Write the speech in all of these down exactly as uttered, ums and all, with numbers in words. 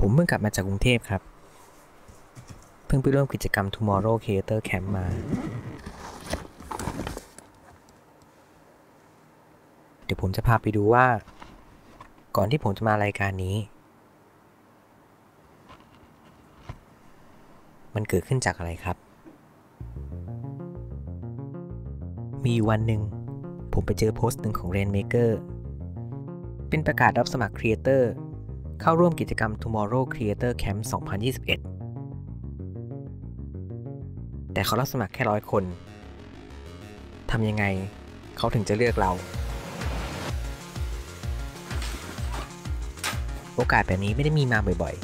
ผมเพิ่งกลับมาจากกรุงเทพครับเพิ่งไปร่วมกิจกรรม Tomorrow Creator Camp มาเดี๋ยวผมจะพาไปดูว่าก่อนที่ผมจะมารายการนี้มันเกิดขึ้นจากอะไรครับมีวันหนึ่งผมไปเจอโพสต์หนึ่งของ Rainmaker เป็นประกาศรับสมัคร Creator เข้าร่วมกิจกรรม Tomorrow Creator Camp สองพันยี่สิบเอ็ด แต่เขารับสมัครแค่ร้อยคนทำยังไงเขาถึงจะเลือกเราโอกาสแบบนี้ไม่ได้มีมาบ่อย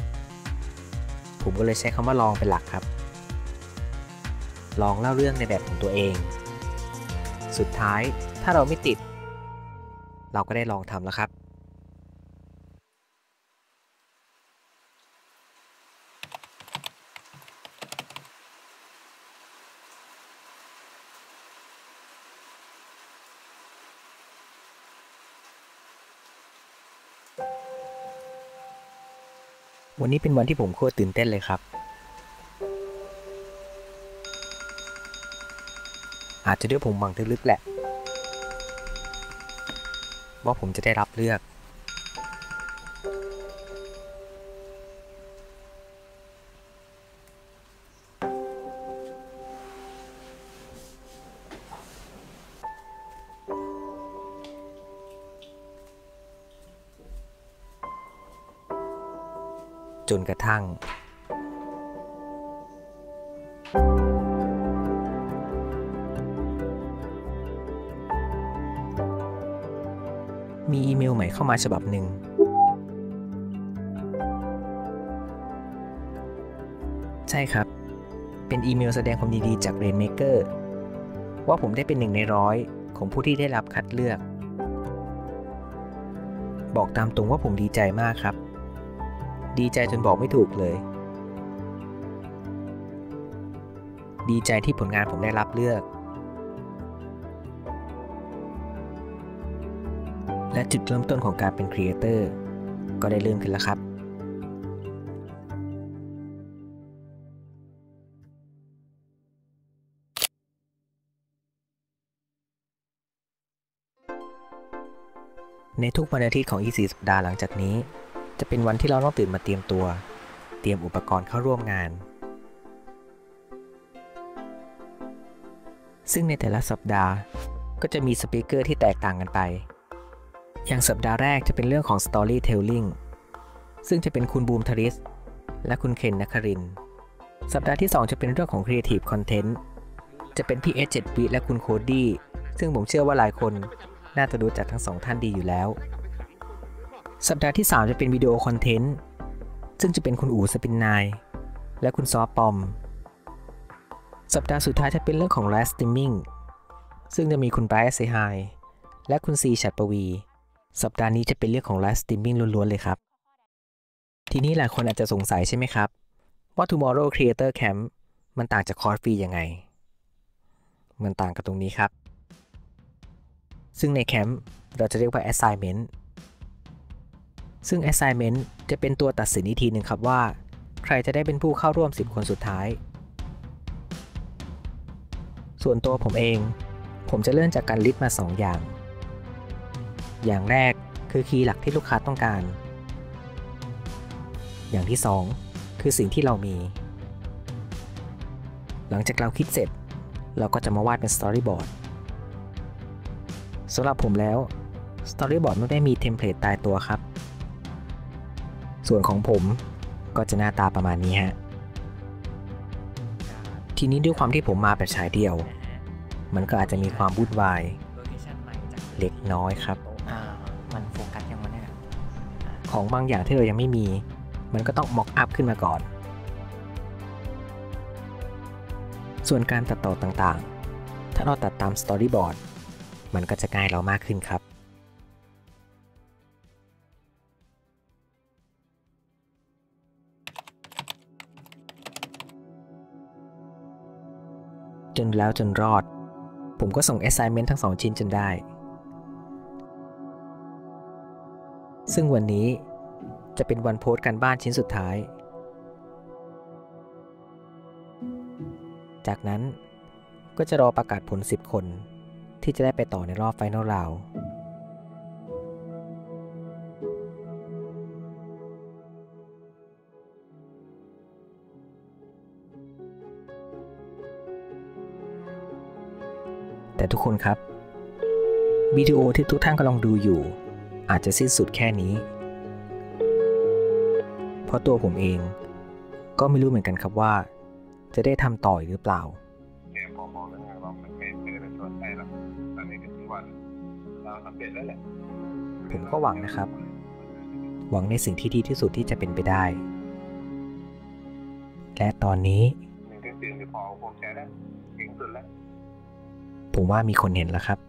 ๆผมก็เลยใช้คำว่าลองเป็นหลักครับลองเล่าเรื่องในแบบของตัวเองสุดท้ายถ้าเราไม่ติดเราก็ได้ลองทำแล้วครับวันนี้เป็นวันที่ผมโคตรตื่นเต้นเลยครับอาจจะด้วยผมหวังลึกๆแหละว่าผมจะได้รับเลือกจนกระทั่งมีอีเมลใหม่เข้ามาฉบับหนึ่งใช่ครับเป็นอีเมลแสดงความยินดีจาก Rainmaker ว่าผมได้เป็นหนึ่งในร้อยของผู้ที่ได้รับคัดเลือกบอกตามตรงว่าผมดีใจมากครับดีใจจนบอกไม่ถูกเลยดีใจที่ผลงานผมได้รับเลือกและจุดเริ่มต้นของการเป็นครีเอเตอร์ก็ได้เริ่มขึ้นแล้วครับในทุกวันอาทิตย์ของอีกสี่สัปดาห์หลังจากนี้จะเป็นวันที่เราต้องตื่นมาเตรียมตัวเตรียมอุปกรณ์เข้าร่วมงานซึ่งในแต่ละสัปดาห์ก็จะมีสปีกเกอร์ที่แตกต่างกันไปอย่างสัปดาห์แรกจะเป็นเรื่องของ Storytelling ซึ่งจะเป็นคุณบูมธริศและคุณเคนนครินทร์สัปดาห์ที่สองจะเป็นเรื่องของ Creative Content จะเป็นพี่เอสเจ็ดวิและคุณโคดี้ซึ่งผมเชื่อว่าหลายคนน่าจะรู้จักทั้งสองท่านดีอยู่แล้วสัปดาห์ที่สามจะเป็นวิดีโอคอนเทนต์ซึ่งจะเป็นคุณอู๋สปินนายและคุณซอปอมสัปดาห์สุดท้ายจะเป็นเรื่องของ Live Streaming ซึ่งจะมีคุณไบรท์เซฮายและคุณซีฉัตรปวีสัปดาห์นี้จะเป็นเรื่องของ Live Streaming ล้วนๆเลยครับทีนี้หลายคนอาจจะสงสัยใช่ไหมครับว่า Tomorrow Creator Camp มันต่างจากคอร์สฟรียังไงมันต่างกันตรงนี้ครับซึ่งในแคมป์เราจะเรียกว่า Assignment ซึ่ง Assignment จะเป็นตัวตัดสินอีกทีหนึ่งครับว่าใครจะได้เป็นผู้เข้าร่วมสิบคนสุดท้ายส่วนตัวผมเองผมจะเลื่อนจากการลิสต์มาสองอย่างอย่างแรกคือคีย์หลักที่ลูกค้าต้องการอย่างที่สองคือสิ่งที่เรามีหลังจากเราคิดเสร็จเราก็จะมาวาดเป็นสตอรี่บอร์ดสำหรับผมแล้วสตอรี่บอร์ดไม่ได้มีเทมเพลตตายตัวครับส่วนของผมก็จะหน้าตาประมาณนี้ฮะทีนี้ด้วยความที่ผมมาแบบฉายเดี่ยวมันก็อาจจะมีความวุ่นวายเล็กน้อยครับมันโฟกัสยังไม่ได้ของบางอย่างที่เรายังไม่มีมันก็ต้องม็อกอัพขึ้นมาก่อนส่วนการตัดต่อต่างๆถ้าเราตัดตามสตอรี่บอร์ดมันก็จะง่ายเรามากขึ้นครับจนแล้วจนรอดผมก็ส่ง assignment ทั้งสองชิ้นจนได้ซึ่งวันนี้ จะเป็นวันโพสต์การบ้านชิ้นสุดท้ายจากนั้นก็จะรอประกาศผลสิบคนที่จะได้ไปต่อในรอบไฟนอลราวด์แต่ทุกคนครับวิดีโอที่ทุกท่านกำลังดูอยู่อาจจะสิ้นสุดแค่นี้เพราะตัวผมเองก็ไม่รู้เหมือนกันครับว่าจะได้ทำต่ออีกหรือเปล่าผมก็หวังนะครับหวังในสิ่งที่ดีที่สุดที่จะเป็นไปได้และตอนนี้ผมว่ามีคนเห็นแล้วครับ